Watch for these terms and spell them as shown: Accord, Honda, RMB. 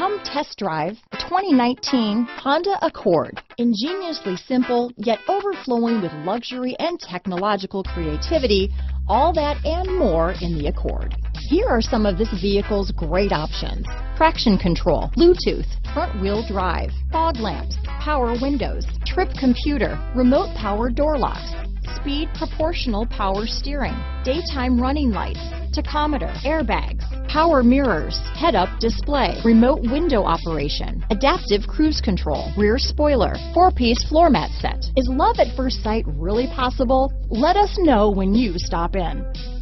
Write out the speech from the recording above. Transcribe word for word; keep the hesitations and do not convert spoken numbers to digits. Come test drive the twenty nineteen Honda Accord. Ingeniously simple, yet overflowing with luxury and technological creativity, all that and more in the Accord. Here are some of this vehicle's great options: traction control, Bluetooth, front-wheel drive, fog lamps, power windows, trip computer, remote power door locks, speed proportional power steering, daytime running lights, tachometer, airbags, power mirrors, head-up display, remote window operation, adaptive cruise control, rear spoiler, four-piece floor mat set. Is love at first sight really possible? Let us know when you stop in.